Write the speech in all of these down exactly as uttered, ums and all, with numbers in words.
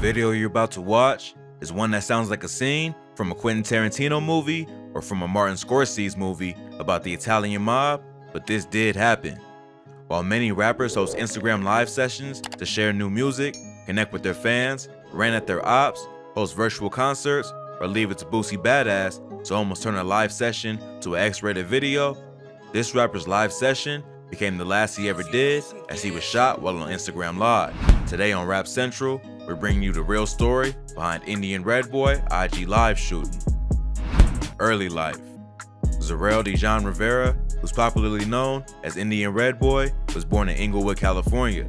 video you're about to watch is one that sounds like a scene from a Quentin Tarantino movie or from a Martin Scorsese movie about the Italian mob, but this did happen. While many rappers host Instagram live sessions to share new music, connect with their fans, rant at their ops, host virtual concerts, or leave it to Boosie Badass to almost turn a live session to an X-rated video, this rapper's live session became the last he ever did, as he was shot while on Instagram Live. Today on Rap Central, we're bringing you the real story behind Indian Red Boy I G Live shooting. Early life. Zarel Dijon Rivera, who's popularly known as Indian Red Boy, was born in Inglewood, California.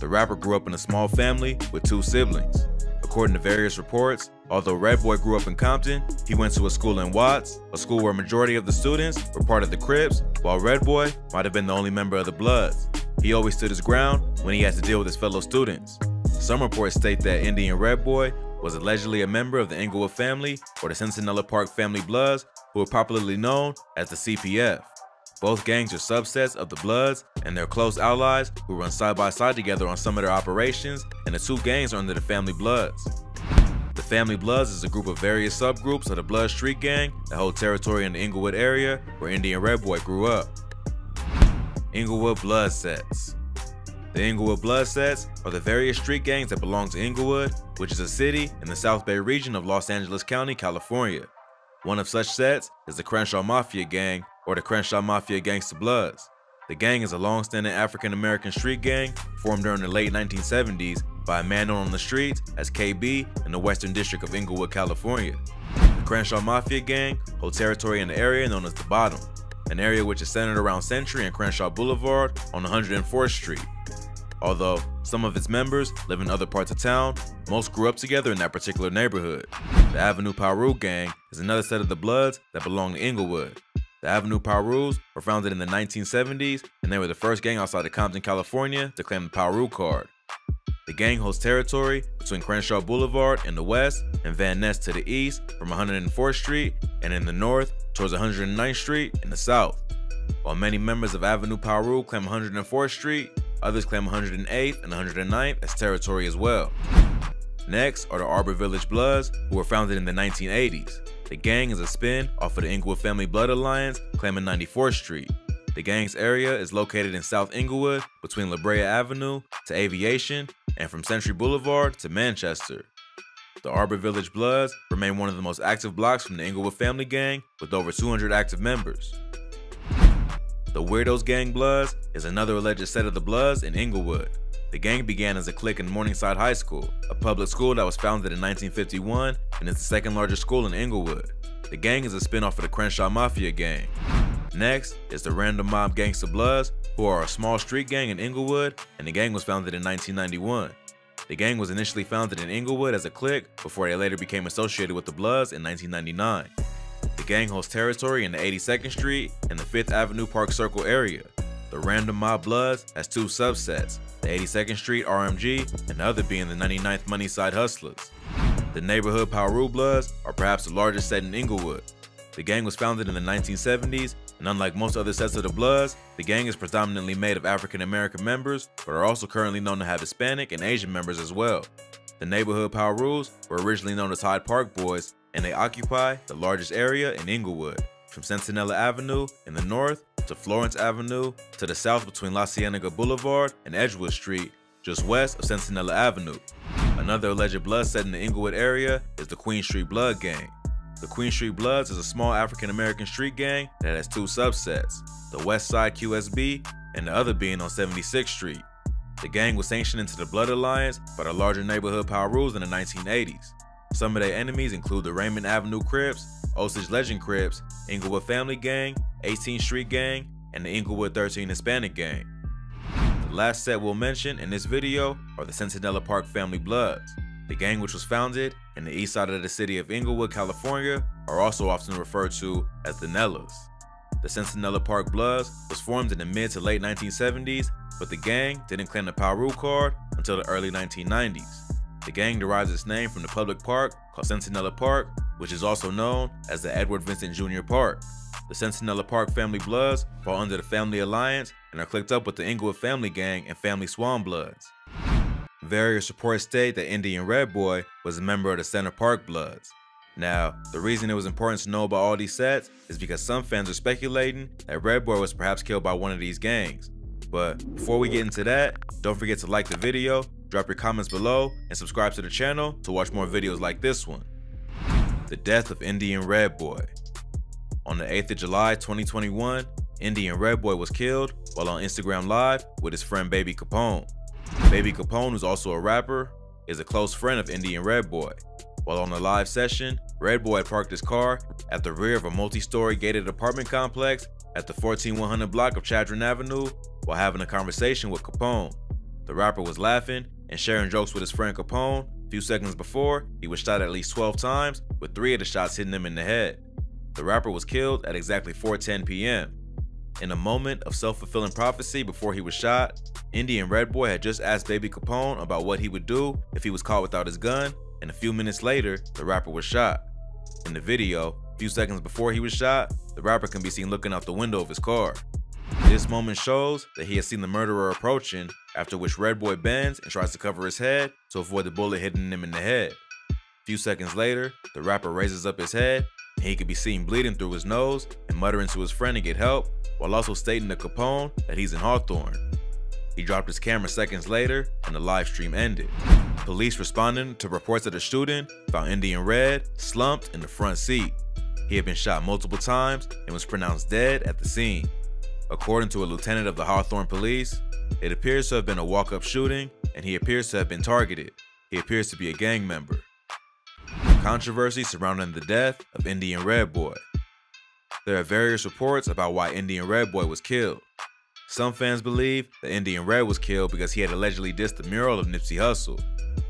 The rapper grew up in a small family with two siblings. According to various reports, although Red Boy grew up in Compton, he went to a school in Watts, a school where a majority of the students were part of the Crips, while Red Boy might have been the only member of the Bloods. He always stood his ground when he had to deal with his fellow students. Some reports state that Indian Red Boy was allegedly a member of the Inglewood Family or the Centinela Park Family Bloods, who are popularly known as the C P F. Both gangs are subsets of the Bloods and their close allies who run side by side together on some of their operations, and the two gangs are under the Family Bloods. The Family Bloods is a group of various subgroups of the Blood Street Gang that hold territory in the Inglewood area where Indian Red Boy grew up. Inglewood Blood Sets. The Inglewood Blood Sets are the various street gangs that belong to Inglewood, which is a city in the South Bay region of Los Angeles County, California. One of such sets is the Crenshaw Mafia Gang, or the Crenshaw Mafia Gangster Bloods. The gang is a long-standing African-American street gang formed during the late nineteen seventies by a man known on the streets as K B in the Western District of Inglewood, California. The Crenshaw Mafia Gang holds territory in the area known as The Bottom, an area which is centered around Century and Crenshaw Boulevard on one hundred fourth street. Although some of its members live in other parts of town, most grew up together in that particular neighborhood. The Avenue Piru Gang is another set of the Bloods that belong to Inglewood. The Avenue Pirus were founded in the nineteen seventies, and they were the first gang outside of Compton, California to claim the Piru card. The gang holds territory between Crenshaw Boulevard in the west and Van Ness to the east from one hundred fourth street, and in the north towards one hundred ninth street in the south. While many members of Avenue Piru claim one hundred fourth street, others claim one hundred eighth and one hundred ninth as territory as well. Next are the Arbor Village Bloods, who were founded in the nineteen eighties. The gang is a spin off of the Inglewood Family Blood Alliance, claiming ninety-fourth street. The gang's area is located in South Inglewood between La Brea Avenue to Aviation and from Century Boulevard to Manchester. The Arbor Village Bloods remain one of the most active blocks from the Inglewood Family Gang with over two hundred active members. The Weirdos Gang Bloods is another alleged set of the Bloods in Inglewood. The gang began as a clique in Morningside High School, a public school that was founded in nineteen fifty-one and is the second largest school in Inglewood. The gang is a spin-off of the Crenshaw Mafia Gang. Next is the Random Mob Gangsta Bloods, who are a small street gang in Inglewood, and the gang was founded in nineteen ninety-one. The gang was initially founded in Inglewood as a clique before they later became associated with the Bloods in nineteen ninety-nine. The gang holds territory in the eighty-second street and the fifth avenue Park Circle area. The Random Mob Bloods has two subsets, the eighty-second street R M G and the other being the ninety-ninth Money Side Hustlers. The Neighborhood Piru Bloods are perhaps the largest set in Inglewood. The gang was founded in the nineteen seventies, and unlike most other sets of the Bloods, the gang is predominantly made of African American members, but are also currently known to have Hispanic and Asian members as well. The Neighborhood Pirus were originally known as Hyde Park Boys, and they occupy the largest area in Inglewood, from Centinela Avenue in the north to Florence Avenue, to the south between La Cienega Boulevard and Edgewood Street, just west of Centinela Avenue. Another alleged blood set in the Inglewood area is the Queen Street Blood Gang. The Queen Street Bloods is a small African-American street gang that has two subsets, the West Side Q S B and the other being on seventy-sixth street. The gang was sanctioned into the Blood Alliance by the larger Neighborhood Pirus in the nineteen eighties. Some of their enemies include the Raymond Avenue Crips, Osage Legend Crips, Inglewood Family Gang, eighteenth street Gang, and the Inglewood thirteen Hispanic Gang. The last set we'll mention in this video are the Centinela Park Family Bloods. The gang, which was founded in the east side of the city of Inglewood, California, are also often referred to as the Nellas. The Centinela Park Bloods was formed in the mid to late nineteen seventies, but the gang didn't claim the Piru card until the early nineteen nineties. The gang derives its name from the public park called Centinela Park, which is also known as the Edward Vincent Junior Park. The Centinela Park Family Bloods fall under the Family Alliance and are clicked up with the Inglewood Family Gang and Family Swan Bloods. Various reports state that Indian Red Boy was a member of the Center Park Bloods. Now, the reason it was important to know about all these sets is because some fans are speculating that Red Boy was perhaps killed by one of these gangs. But before we get into that, don't forget to like the video, drop your comments below, and subscribe to the channel to watch more videos like this one. The death of Indian Red Boy. On the eighth of July twenty twenty-one, Indian Red Boy was killed while on Instagram Live with his friend Baby Capone. Baby Capone, who's also a rapper, is a close friend of Indian Red Boy. While on the live session, Red Boy parked his car at the rear of a multi-story gated apartment complex at the fourteen one hundred block of Chadron Avenue while having a conversation with Capone. The rapper was laughing and sharing jokes with his friend Capone a few seconds before he was shot at least twelve times, with three of the shots hitting him in the head. The rapper was killed at exactly four ten p m In a moment of self-fulfilling prophecy before he was shot, Indian Red Boy had just asked Baby Capone about what he would do if he was caught without his gun, and a few minutes later, the rapper was shot. In the video, a few seconds before he was shot, the rapper can be seen looking out the window of his car. This moment shows that he has seen the murderer approaching, after which Red Boy bends and tries to cover his head to avoid the bullet hitting him in the head. A few seconds later, the rapper raises up his head, and he can be seen bleeding through his nose and muttering to his friend to get help, while also stating to Capone that he's in Hawthorne. He dropped his camera seconds later, and the live stream ended. Police responding to reports of the shooting found Indian Red slumped in the front seat. He had been shot multiple times and was pronounced dead at the scene. According to a lieutenant of the Hawthorne Police, it appears to have been a walk-up shooting and he appears to have been targeted. He appears to be a gang member. Controversy surrounding the death of Indian Red Boy. There are various reports about why Indian Red Boy was killed. Some fans believe that Indian Red was killed because he had allegedly dissed the mural of Nipsey Hussle.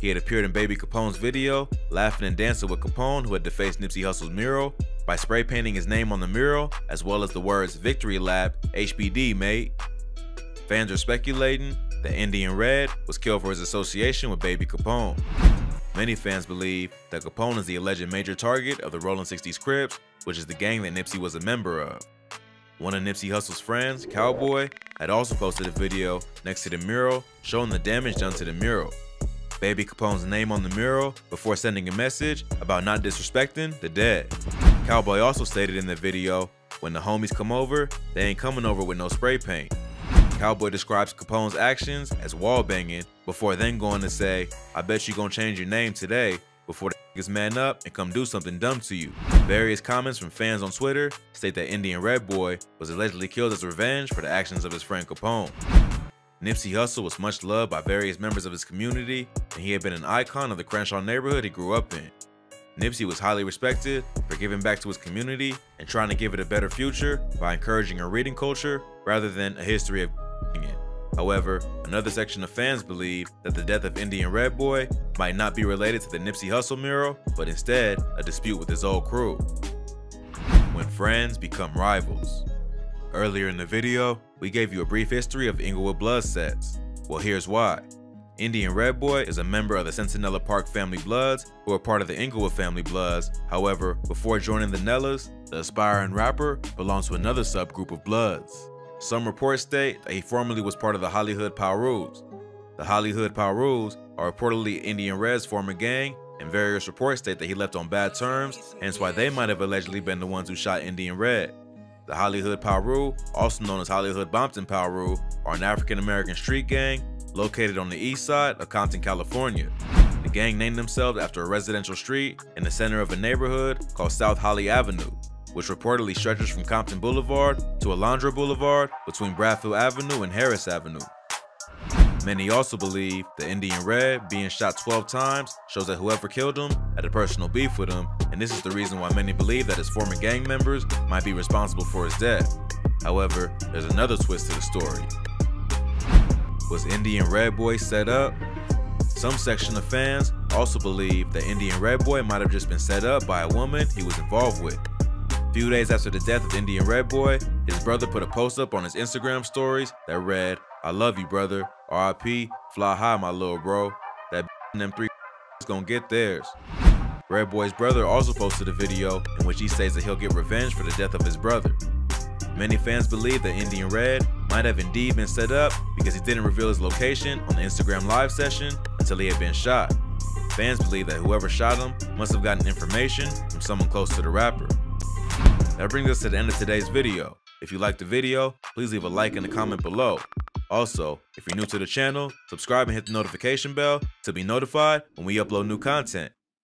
He had appeared in Baby Capone's video, laughing and dancing with Capone, who had defaced Nipsey Hussle's mural, by spray painting his name on the mural, as well as the words "Victory Lab, H B D, mate." Fans are speculating that Indian Red was killed for his association with Baby Capone. Many fans believe that Capone is the alleged major target of the Rolling sixties Crips, which is the gang that Nipsey was a member of. One of Nipsey Hussle's friends, Cowboy, had also posted a video next to the mural showing the damage done to the mural. Baby Capone's name on the mural before sending a message about not disrespecting the dead. Cowboy also stated in the video, "When the homies come over, they ain't coming over with no spray paint." Cowboy describes Capone's actions as wallbanging before then going to say, "I bet you gonna change your name today," before the niggas man up and come do something dumb to you. Various comments from fans on Twitter state that Indian Red Boy was allegedly killed as revenge for the actions of his friend Capone. Nipsey Hussle was much loved by various members of his community, and he had been an icon of the Crenshaw neighborhood he grew up in. Nipsey was highly respected for giving back to his community and trying to give it a better future by encouraging a reading culture rather than a history of it. However, another section of fans believe that the death of Indian Red Boy might not be related to the Nipsey Hussle mural, but instead a dispute with his old crew. When friends become rivals. Earlier in the video, we gave you a brief history of Inglewood Blood sets. Well, here's why. Indian Red Boy is a member of the Centinela Park Family Bloods, who are part of the Inglewood Family Bloods. However, before joining the Nellas, the aspiring rapper belongs to another subgroup of Bloods. Some reports state that he formerly was part of the Hollywood Pirus. The Hollywood Pirus are reportedly Indian Red's former gang, and various reports state that he left on bad terms, hence why they might have allegedly been the ones who shot Indian Red. The Hollywood Piru, also known as Hollywood Bompton Pirus, are an African-American street gang located on the east side of Compton, California. The gang named themselves after a residential street in the center of a neighborhood called South Holly Avenue, which reportedly stretches from Compton Boulevard to Alondra Boulevard between Bradfield Avenue and Harris Avenue. Many also believe that Indian Red being shot twelve times shows that whoever killed him had a personal beef with him, and this is the reason why many believe that his former gang members might be responsible for his death. However, there's another twist to the story. Was Indian Red Boy set up? Some section of fans also believe that Indian Red Boy might have just been set up by a woman he was involved with. A few days after the death of Indian Red Boy, his brother put a post up on his Instagram stories that read, "I love you, brother. R I P Fly high, my little bro. That and them three is gonna get theirs." Red Boy's brother also posted a video in which he says that he'll get revenge for the death of his brother. Many fans believe that Indian Red might have indeed been set up because he didn't reveal his location on the Instagram live session, until he had been shot. Fans believe that whoever shot him must have gotten information from someone close to the rapper. That brings us to the end of today's video. If you liked the video, please leave a like and a comment below. Also, if you're new to the channel, subscribe and hit the notification bell to be notified when we upload new content.